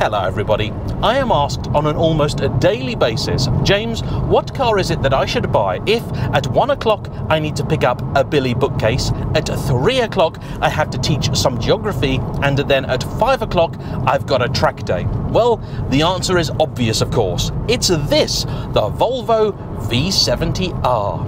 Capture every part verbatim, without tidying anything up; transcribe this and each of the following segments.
Hello everybody. I am asked on an almost a daily basis, James, what car is it that I should buy if at one o'clock I need to pick up a Billy bookcase, at three o'clock I have to teach some geography, and then at five o'clock I've got a track day? Well, the answer is obvious, of course. It's this, the Volvo V seventy R.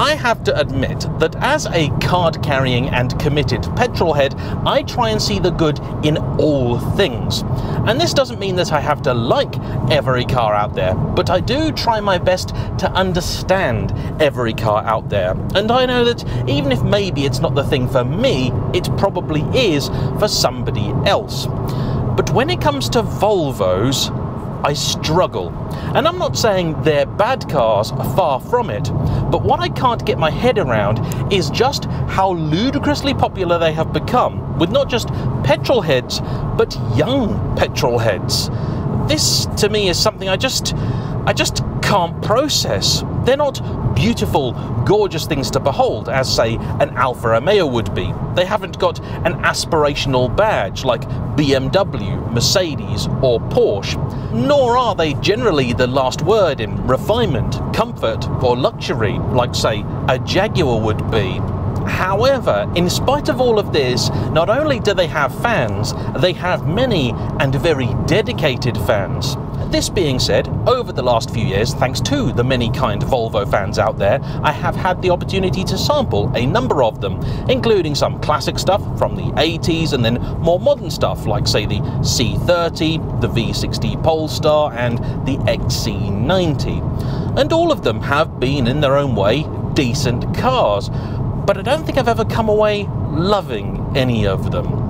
I have to admit that as a card-carrying and committed petrolhead, I try and see the good in all things. And this doesn't mean that I have to like every car out there, but I do try my best to understand every car out there. And I know that even if maybe it's not the thing for me, it probably is for somebody else. But when it comes to Volvos, I struggle. And I'm not saying they're bad cars, far from it, but what I can't get my head around is just how ludicrously popular they have become with not just petrol heads, but young petrol heads. This to me is something I just, I just can't process. They're not beautiful, gorgeous things to behold, as say an Alfa Romeo would be. They haven't got an aspirational badge like B M W, Mercedes or Porsche, nor are they generally the last word in refinement, comfort or luxury like say a Jaguar would be. However, in spite of all of this, not only do they have fans, they have many and very dedicated fans. This being said, over the last few years, thanks to the many kind Volvo fans out there, I have had the opportunity to sample a number of them, including some classic stuff from the eighties and then more modern stuff like say the C thirty, the V sixty Polestar and the X C ninety. And all of them have been in their own way decent cars, but I don't think I've ever come away loving any of them.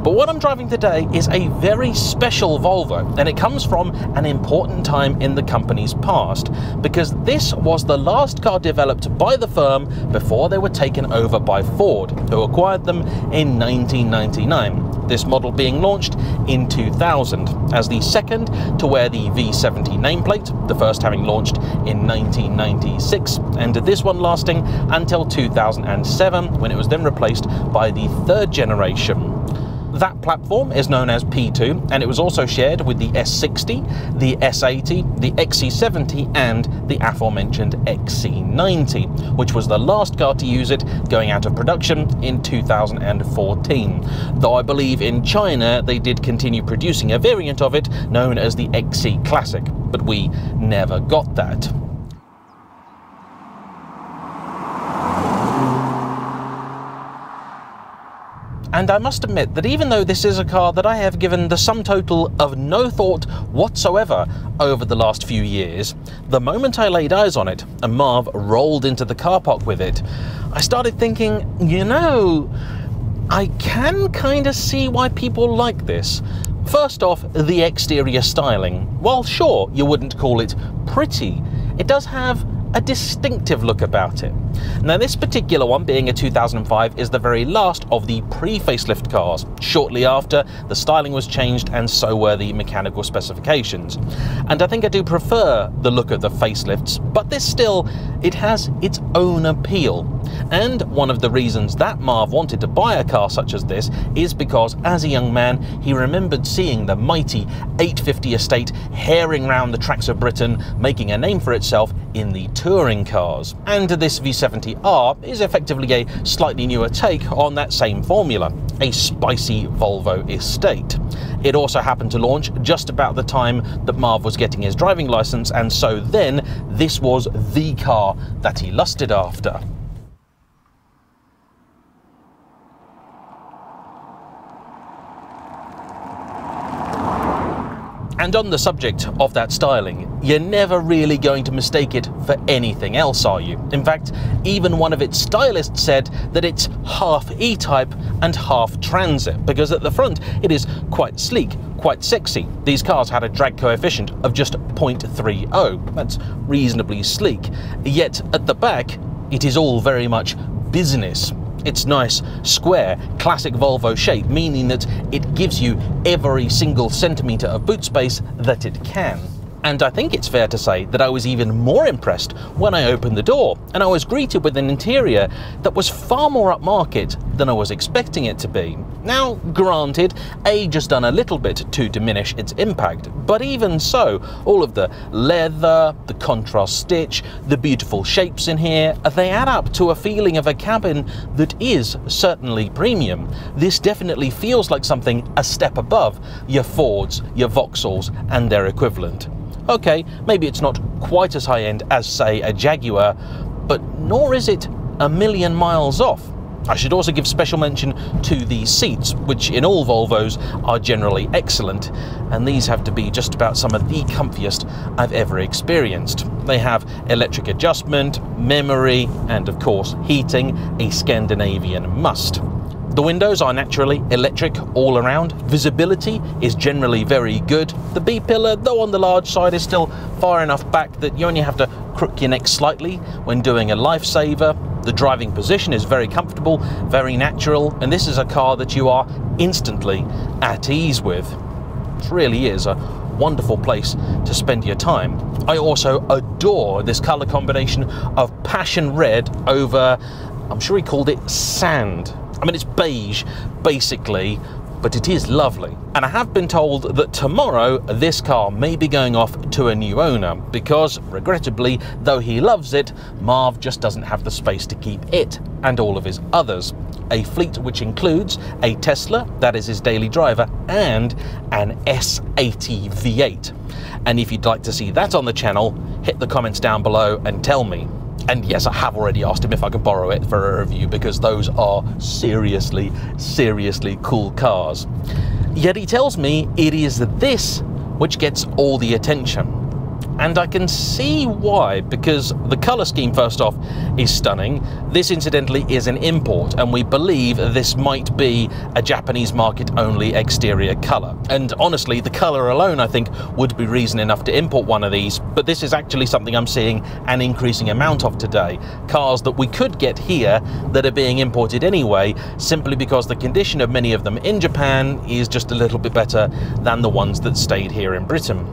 But what I'm driving today is a very special Volvo, and it comes from an important time in the company's past, because this was the last car developed by the firm before they were taken over by Ford, who acquired them in nineteen ninety-nine, this model being launched in two thousand as the second to wear the V seventy nameplate, the first having launched in nineteen ninety-six, and this one lasting until two thousand seven, when it was then replaced by the third generation. That platform is known as P two, and it was also shared with the S sixty, the S eighty, the X C seventy and the aforementioned X C ninety, which was the last car to use it, going out of production in two thousand fourteen, though I believe in China they did continue producing a variant of it known as the X C Classic, but we never got that. And I must admit that even though this is a car that I have given the sum total of no thought whatsoever over the last few years, the moment I laid eyes on it and Marv rolled into the car park with it, I started thinking, you know, I can kind of see why people like this. First off, the exterior styling. While sure, you wouldn't call it pretty, it does have a distinctive look about it. Now this particular one, being a two thousand five, is the very last of the pre-facelift cars. Shortly after, the styling was changed and so were the mechanical specifications. And I think I do prefer the look of the facelifts, but this still, it has its own appeal. And one of the reasons that Marv wanted to buy a car such as this is because as a young man, he remembered seeing the mighty eight fifty estate herring round the tracks of Britain, making a name for itself in the touring cars. And this V seventy R is effectively a slightly newer take on that same formula, a spicy Volvo estate. It also happened to launch just about the time that Marv was getting his driving license, and so then this was the car that he lusted after. And on the subject of that styling, you're never really going to mistake it for anything else, are you? In fact, even one of its stylists said that it's half E-type and half Transit, because at the front it is quite sleek, quite sexy. These cars had a drag coefficient of just zero point three zero, that's reasonably sleek, yet at the back it is all very much business. its nice square classic Volvo shape, meaning that it gives you every single centimetre of boot space that it can. And I think it's fair to say that I was even more impressed when I opened the door and I was greeted with an interior that was far more upmarket than I was expecting it to be. Now, granted, age has done a little bit to diminish its impact, but even so, all of the leather, the contrast stitch, the beautiful shapes in here, they add up to a feeling of a cabin that is certainly premium. This definitely feels like something a step above your Fords, your Vauxhalls and their equivalent. Okay, maybe it's not quite as high-end as, say, a Jaguar, but nor is it a million miles off. I should also give special mention to the seats, which in all Volvos are generally excellent, and these have to be just about some of the comfiest I've ever experienced. They have electric adjustment, memory, and of course heating, a Scandinavian must. The windows are naturally electric all around. Visibility is generally very good. The B-pillar, though on the large side, is still far enough back that you only have to crook your neck slightly when doing a lifesaver. The driving position is very comfortable, very natural, and this is a car that you are instantly at ease with. It really is a wonderful place to spend your time. I also adore this colour combination of passion red over, I'm sure he called it sand. I mean, it's beige, basically, but it is lovely. And I have been told that tomorrow this car may be going off to a new owner because, regrettably, though he loves it, Marv just doesn't have the space to keep it and all of his others. A fleet which includes a Tesla, that is his daily driver, and an S eighty V eight. And if you'd like to see that on the channel, hit the comments down below and tell me. And yes, I have already asked him if I could borrow it for a review because those are seriously, seriously cool cars. Yet he tells me it is this which gets all the attention. And I can see why, because the colour scheme, first off, is stunning. This, incidentally, is an import, and we believe this might be a Japanese market-only exterior colour. And honestly, the colour alone, I think, would be reason enough to import one of these, but this is actually something I'm seeing an increasing amount of today. Cars that we could get here that are being imported anyway, simply because the condition of many of them in Japan is just a little bit better than the ones that stayed here in Britain.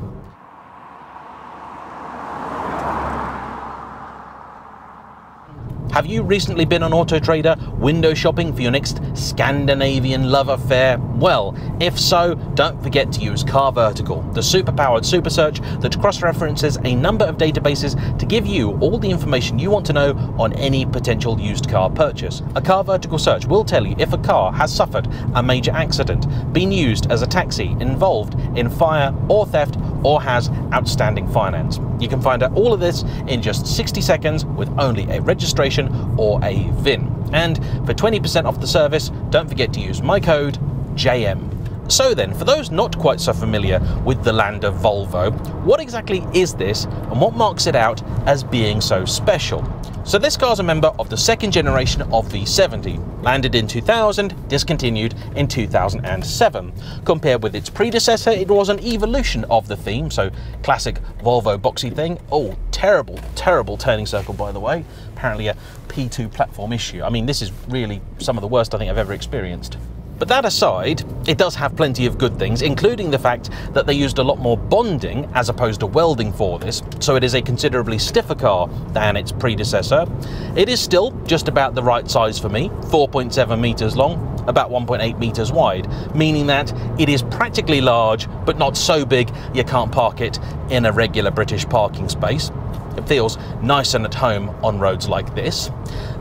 Have you recently been on Auto Trader window shopping for your next Scandinavian love affair? Well, if so, don't forget to use CarVertical, the super-powered super search that cross-references a number of databases to give you all the information you want to know on any potential used car purchase. A CarVertical search will tell you if a car has suffered a major accident, been used as a taxi, involved in fire or theft, or has outstanding finance. You can find out all of this in just sixty seconds with only a registration or a V I N. And for twenty percent off the service, don't forget to use my code J M. So then, for those not quite so familiar with the land of Volvo, what exactly is this and what marks it out as being so special? So this car's a member of the second generation of V seventy, landed in two thousand, discontinued in two thousand seven. Compared with its predecessor, it was an evolution of the theme, so classic Volvo boxy thing. Oh, terrible, terrible turning circle, by the way. Apparently a P two platform issue. I mean, this is really some of the worst I think I've ever experienced. But that aside, it does have plenty of good things, including the fact that they used a lot more bonding as opposed to welding for this, so it is a considerably stiffer car than its predecessor. It is still just about the right size for me, four point seven meters long, about one point eight meters wide, meaning that it is practically large, but not so big you can't park it in a regular British parking space. It feels nice and at home on roads like this.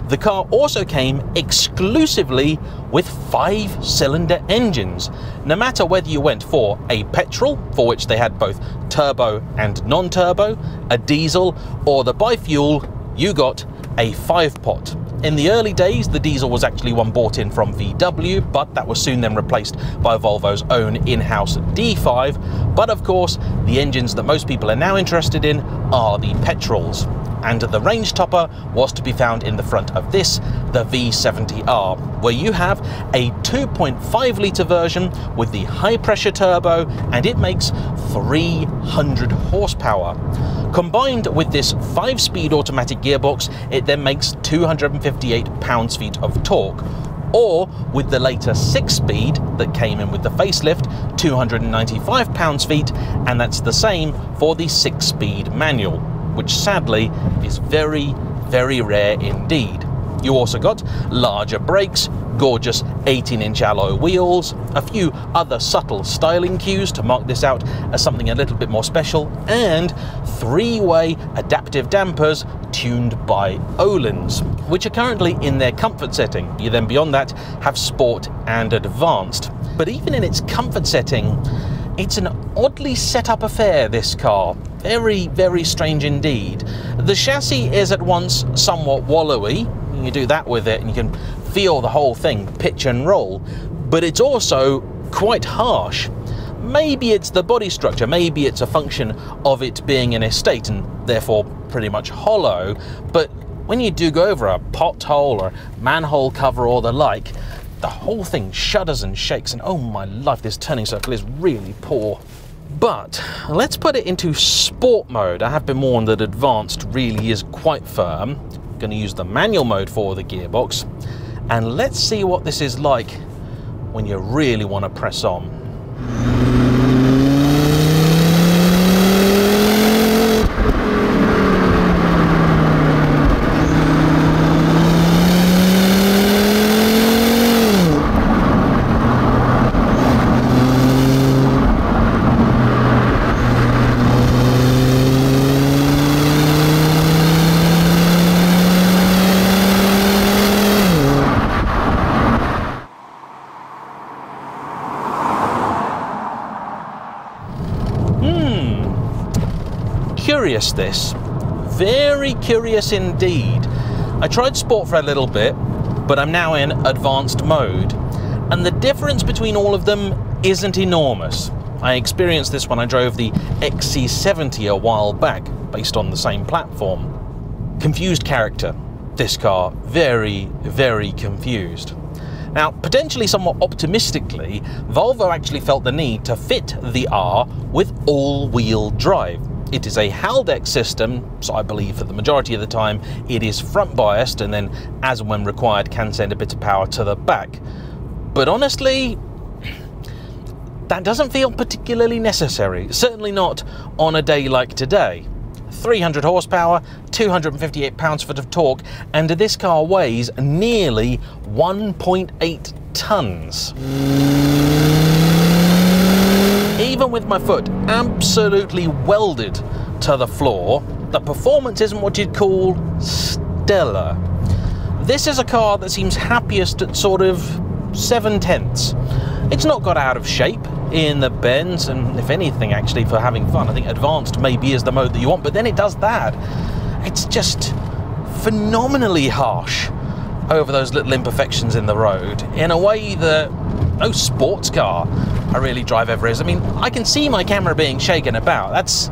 The car also came exclusively with five-cylinder engines. No matter whether you went for a petrol, for which they had both turbo and non-turbo, a diesel, or the bifuel, you got a five-pot. In the early days, the diesel was actually one bought in from V W, but that was soon then replaced by Volvo's own in-house D five. But of course, the engines that most people are now interested in are the petrols. and the range topper was to be found in the front of this, the V seventy R, where you have a two point five litre version with the high pressure turbo, and it makes three hundred horsepower. Combined with this five speed automatic gearbox, it then makes two hundred fifty-eight pound-feet of torque, or with the later six speed that came in with the facelift, two hundred ninety-five pound-feet, and that's the same for the six speed manual, which sadly is very, very rare indeed. You also got larger brakes, gorgeous eighteen inch alloy wheels, a few other subtle styling cues to mark this out as something a little bit more special, and three way adaptive dampers tuned by Ohlins, which are currently in their comfort setting. You then beyond that have sport and advanced. But even in its comfort setting, it's an oddly set up affair, this car. Very, very strange indeed. The chassis is at once somewhat wallowy. You do that with it and you can feel the whole thing pitch and roll, but it's also quite harsh. Maybe it's the body structure, maybe it's a function of it being an estate and therefore pretty much hollow, but when you do go over a pothole or a manhole cover or the like, the whole thing shudders and shakes, and oh my life, this turning circle is really poor. But let's put it into sport mode. I have been warned that advanced really is quite firm. I'm going to use the manual mode for the gearbox, and let's see what this is like when you really want to press on. Curious, this. Very curious indeed. I tried sport for a little bit, but I'm now in advanced mode, and the difference between all of them isn't enormous. I experienced this when I drove the X C seventy a while back, based on the same platform. Confused character, this car. Very, very confused. Now, potentially somewhat optimistically, Volvo actually felt the need to fit the R with all-wheel drive. It is a Haldex system, so I believe for the majority of the time it is front biased, and then as and when required can send a bit of power to the back. But honestly, that doesn't feel particularly necessary, certainly not on a day like today. three hundred horsepower, two hundred fifty-eight pound-feet of torque, and this car weighs nearly one point eight tonnes. Even with my foot absolutely welded to the floor, the performance isn't what you'd call stellar. This is a car that seems happiest at sort of seven tenths. It's not got out of shape in the bends, and if anything, actually, for having fun, I think advanced maybe is the mode that you want, but then it does that. It's just phenomenally harsh over those little imperfections in the road in a way that no sports car I really drive ever is. I mean, I can see my camera being shaken about. That's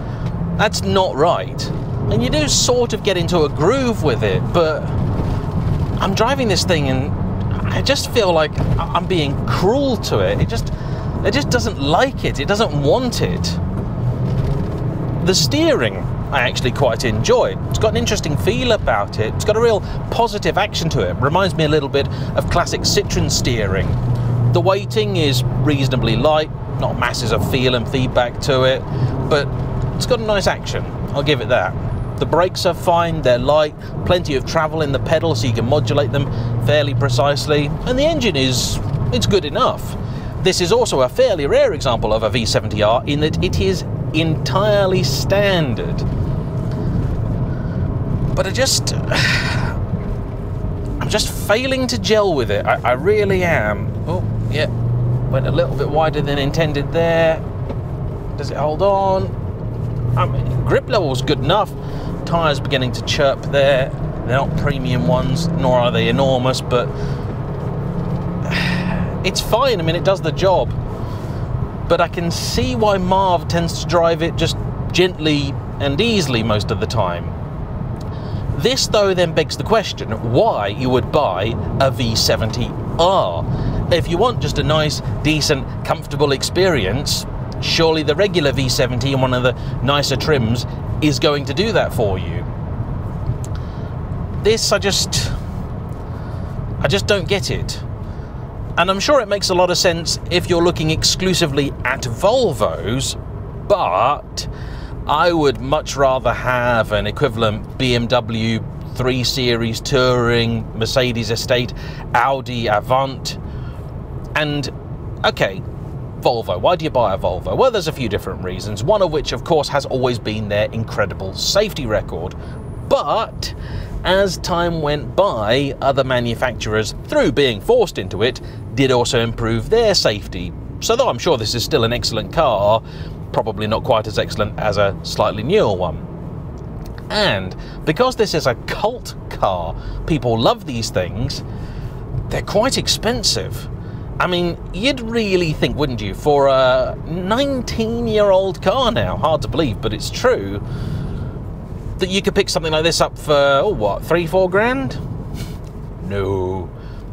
that's not right. And you do sort of get into a groove with it, but I'm driving this thing and I just feel like I'm being cruel to it. It just it just doesn't like it. It doesn't want it. The steering I actually quite enjoy. It's got an interesting feel about it. It's got a real positive action to it. Reminds me a little bit of classic Citroen steering. The weighting is reasonably light, not masses of feel and feedback to it, but it's got a nice action, I'll give it that. The brakes are fine, they're light, plenty of travel in the pedal so you can modulate them fairly precisely, and the engine is, it's good enough. This is also a fairly rare example of a V seventy R in that it is entirely standard. But I just, I'm just failing to gel with it, I, I really am. Oh. Yeah, went a little bit wider than intended there. Does it hold on? I mean, grip level's good enough. Tyres beginning to chirp there. They're not premium ones, nor are they enormous, but it's fine. I mean, it does the job. But I can see why Marv tends to drive it just gently and easily most of the time. This though then begs the question why you would buy a V seventy R. If you want just a nice, decent, comfortable experience, surely the regular V seventy in one of the nicer trims is going to do that for you. This, I just, I just don't get it. And I'm sure it makes a lot of sense if you're looking exclusively at Volvos, but I would much rather have an equivalent B M W three series Touring, Mercedes Estate, Audi Avant, and, okay, Volvo. Why do you buy a Volvo? Well, there's a few different reasons, one of which, of course, has always been their incredible safety record. But as time went by, other manufacturers, through being forced into it, did also improve their safety. So though I'm sure this is still an excellent car, probably not quite as excellent as a slightly newer one. And because this is a cult car, people love these things, they're quite expensive. I mean, you'd really think, wouldn't you, for a nineteen year old car now, hard to believe, but it's true, that you could pick something like this up for, oh, what, three, four grand? No.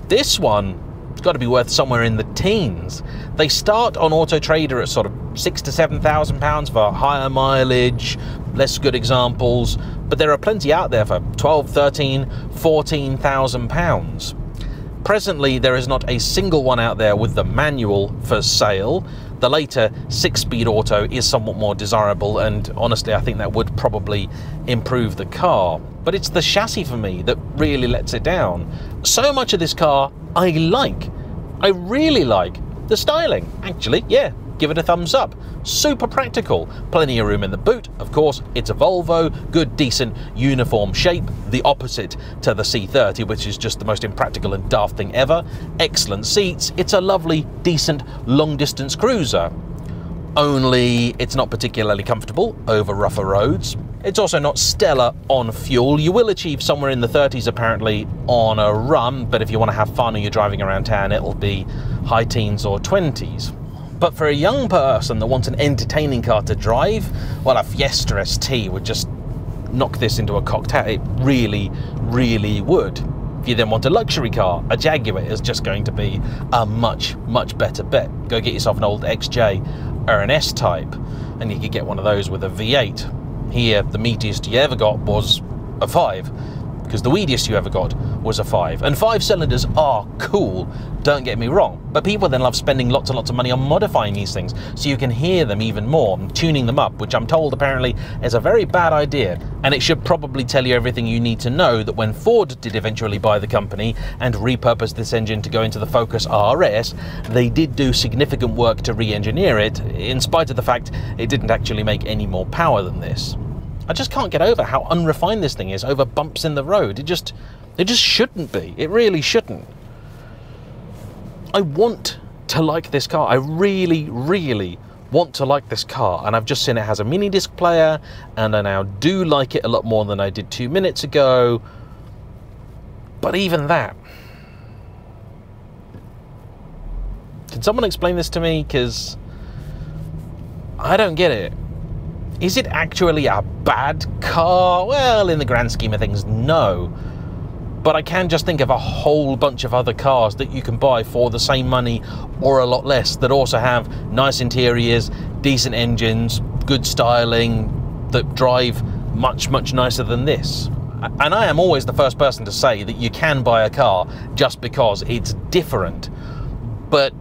This one, it's got to be worth somewhere in the teens. They start on Auto Trader at sort of six to seven thousand pounds for higher mileage, less good examples, but there are plenty out there for twelve, thirteen, fourteen thousand pounds. Presently, there is not a single one out there with the manual for sale. The later six-speed auto is somewhat more desirable, and honestly, I think that would probably improve the car. But it's the chassis for me that really lets it down. So much of this car I like. I really like the styling, actually. Yeah, give it a thumbs up. Super practical. Plenty of room in the boot. Of course, it's a Volvo. Good, decent, uniform shape. The opposite to the C thirty, which is just the most impractical and daft thing ever. Excellent seats. It's a lovely, decent, long-distance cruiser. Only it's not particularly comfortable over rougher roads. It's also not stellar on fuel. You will achieve somewhere in the thirties apparently on a run, but if you want to have fun and you're driving around town, it'll be high teens or twenties. But for a young person that wants an entertaining car to drive, well, a Fiesta S T would just knock this into a cocktail. It really, really would. If you then want a luxury car, a Jaguar is just going to be a much, much better bet. Go get yourself an old X J or an S type, and you could get one of those with a V eight. Here, the meatiest you ever got was a five, because the weediest you ever got was a five. And five cylinders are cool, don't get me wrong, but people then love spending lots and lots of money on modifying these things so you can hear them even more and tuning them up, which I'm told apparently is a very bad idea. And it should probably tell you everything you need to know that when Ford did eventually buy the company and repurpose this engine to go into the Focus R S, they did do significant work to re-engineer it, in spite of the fact it didn't actually make any more power than this. I just can't get over how unrefined this thing is over bumps in the road. It just, it just shouldn't be. It really shouldn't. I want to like this car. I really, really want to like this car. And I've just seen it has a mini disc player, and I now do like it a lot more than I did two minutes ago. But even that. Can someone explain this to me? Because I don't get it. Is it actually a bad car? Well, in the grand scheme of things, no. But I can just think of a whole bunch of other cars that you can buy for the same money or a lot less that also have nice interiors, decent engines, good styling, that drive much, much nicer than this. And I am always the first person to say that you can buy a car just because it's different. But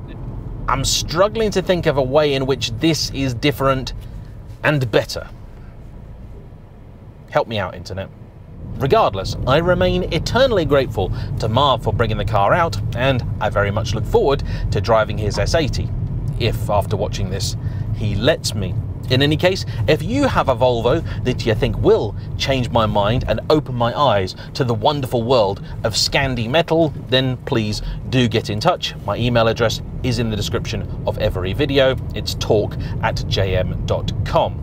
I'm struggling to think of a way in which this is different and better. Help me out, internet. Regardless, I remain eternally grateful to Marv for bringing the car out, and I very much look forward to driving his S eighty, if after watching this he lets me. In any case, if you have a Volvo that you think will change my mind and open my eyes to the wonderful world of Scandi metal, then please do get in touch. My email address is in the description of every video. It's talk at j m dot com.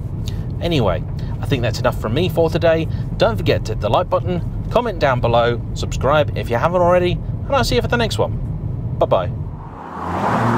Anyway, I think that's enough from me for today. Don't forget to hit the like button, comment down below, subscribe if you haven't already, and I'll see you for the next one. Bye-bye.